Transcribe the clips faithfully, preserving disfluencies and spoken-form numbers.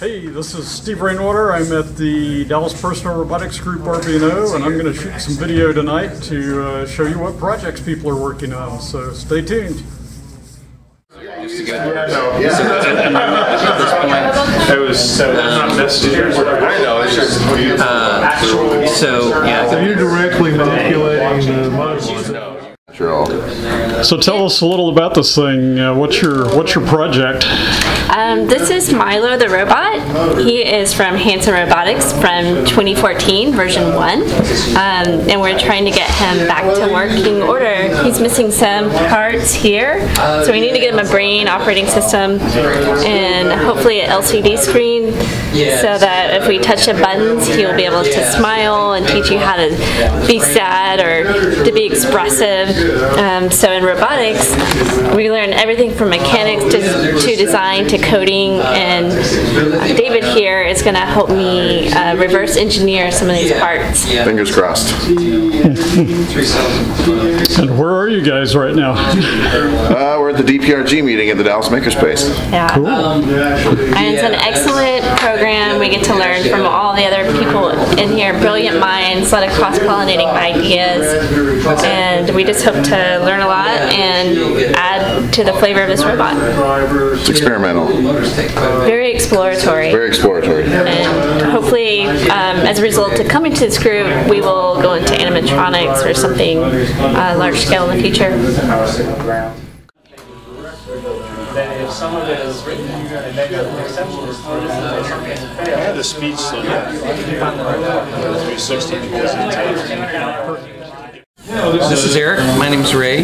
Hey, this is Steve Rainwater. I'm at the Dallas Personal Robotics Group R B and O, and I'm going to shoot some video tonight to uh, show you what projects people are working on, so stay tuned. It was so um, I know, it's just uh, actual. So yeah, so you're directly manipulating the module. So tell us a little about this thing. Uh, what's your what's your project? Um, this is Milo the robot. He is from Hanson Robotics from twenty fourteen, version one. Um, and we're trying to get him back to working order. He's missing some parts here, so we need to get him a brain operating system and hopefully an L C D screen so that if we touch the buttons, he'll be able to smile and teach you how to be sad or to be expressive. Um, so in robotics, we learn everything from mechanics to, to design to coding, and David here is going to help me uh, reverse engineer some of these parts. Fingers crossed. And where are you guys right now? uh, we're at the D P R G meeting at the Dallas Makerspace. Yeah. Cool. Um, and it's an excellent program. We get to learn from all the other people in here, brilliant minds, a lot of cross-pollinating ideas, and we just hope to learn a lot and add to the flavor of this robot. It's experimental. Very exploratory. Very exploratory. And hopefully, um, as a result of coming to this group, we will go into animatronics or something uh, large scale in the future. I had a speech three sixty. This is Eric. My name's Ray.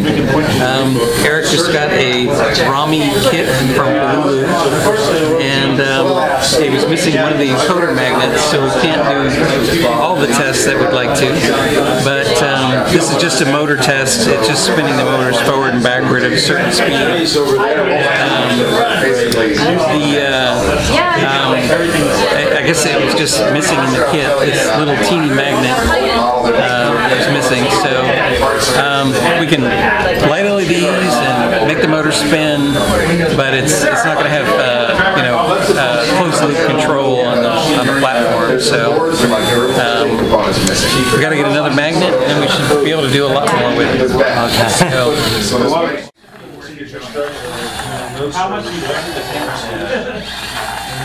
Um, Eric just got a Romy kit from Lulu, and um, he was missing one of the encoder magnets, so we can't do all the tests that we'd like to. But um, this is just a motor test. It's just spinning the motors forward and backward at a certain speed. Um, the uh, um, I guess it was just missing in the kit. This little teeny magnet uh, was missing, so. Um, we can light L E Ds and make the motor spin, but it's it's not going to have uh, you know uh, closed loop control on the, on the platform. So um, we got to get another magnet, and we should be able to do a lot more with it. Okay.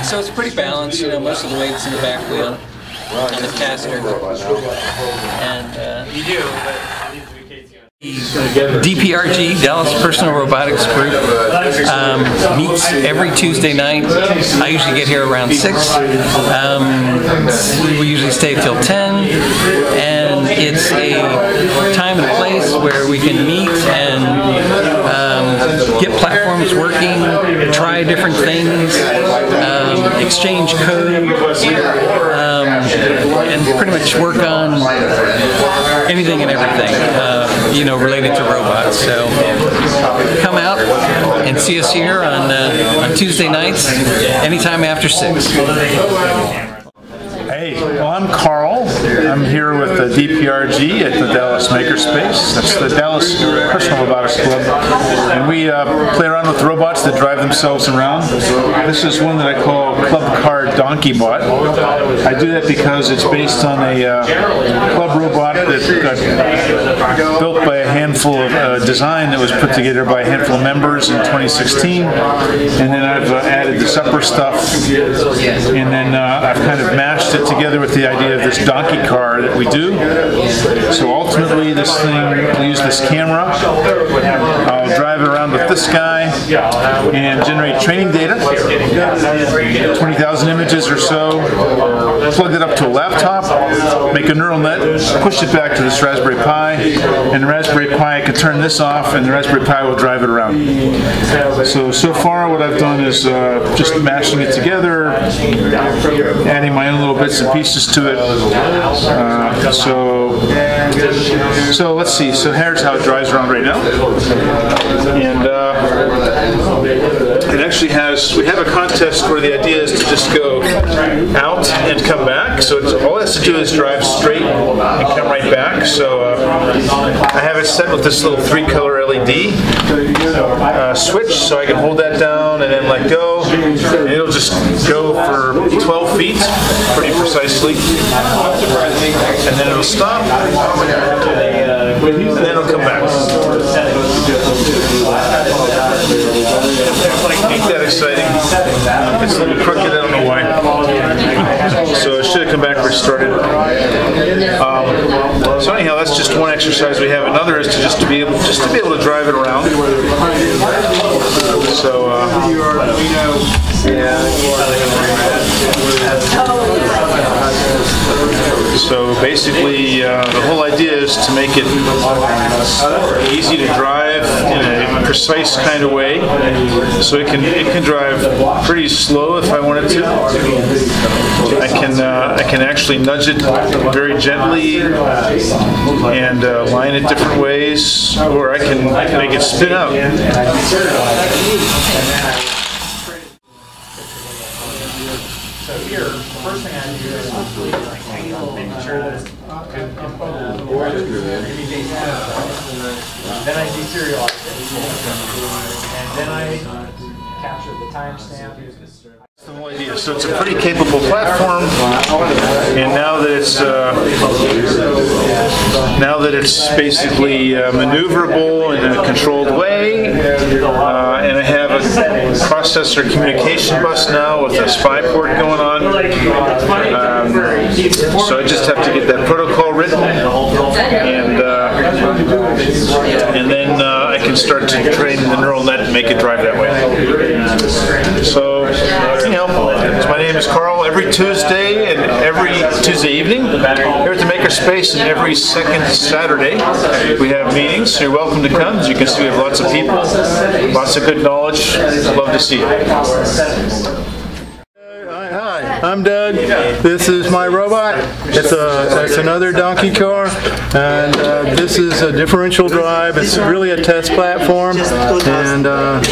So it's pretty balanced. You know, most of the weight's in the back wheel. And the caster. And uh, you do, but D P R G, Dallas Personal Robotics Group, um, meets every Tuesday night. I usually get here around six. Um, we usually stay till ten, and it's a time and place where we can meet and um, get platforms working, try different things, um, exchange code. Um, and pretty much work on anything and everything, uh, you know, related to robots. So come out and see us here on, uh, on Tuesday nights, anytime after six. Hey, well, I'm Carl. I'm here with the D P R G at the Dallas Makerspace. That's the Dallas Personal Robotics Club. And we uh, play around with robots that drive themselves around. This is one that I call Club Car Donkey Bot. I do that because it's based on a uh, club robot that got built by a handful of uh, design that was put together by a handful of members in twenty sixteen. And then I've uh, added the supper stuff. And then uh, I've kind of mashed it together with the idea of this donkey car that we do. So ultimately this thing, we'll use this camera, I'll drive it around with this guy and generate training data, twenty thousand images or so, plug it up to a laptop, make a neural net, push it back to this Raspberry Pi, and the Raspberry Pi, I can turn this off and the Raspberry Pi will drive it around. So, so far what I've done is uh, just mashing it together, adding my own little bits and pieces to it. Uh, so, so let's see. So here's how it drives around right now, and uh, it actually has, we have a contest where the idea is to just go out and come back. So it's, all it has to do is drive straight and come right back. So uh, I have it set with this little three color L E D uh, switch, so I can hold that down and then let go, and it'll just go for twelve feet pretty precisely, and then it'll stop, and then it'll come back. Ain't that exciting? It's a little crooked, I don't know why. So it should have come back restarted. Um, so anyhow, that's just one exercise we have. Another is to just to be able just to be able to drive it around. So uh, yeah. So basically, uh, the whole idea is to make it easy to drive in a precise kind of way, so it can it can drive pretty slow if I wanted to. I can uh, I can actually nudge it very gently and uh, line it different ways, or I can make it spin up. So here, first thing I do is like hanging on, making sure that it's then I deserialize it, and then I capture the timestamp. The whole idea. So it's a pretty capable platform, and now that it's uh, now that it's basically uh, maneuverable in a controlled way, uh, and I have a processor communication bus now with a S P I port going on. Um, so I just have to get that protocol written, and uh, and then uh, I can start to train the neural net and make it drive that way. So. You know, my name is Carl. Every Tuesday and every Tuesday evening here at the Makerspace, and every second Saturday we have meetings. So you're welcome to come. As you can see, we have lots of people, lots of good knowledge. I'd love to see you. Hi, hi. I'm Doug. This is my robot. It's a it's another donkey car, and uh, this is a differential drive. It's really a test platform, and uh,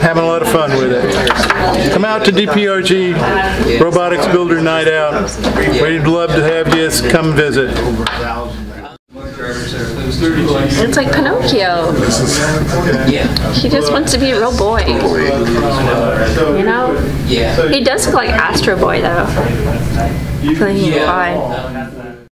having a lot of fun with it. Come out to D P R G Robotics Builder Night Out. We'd love to have you come visit. It's like Pinocchio. He just wants to be a real boy. You know? He does look like Astro Boy, though. He's fine.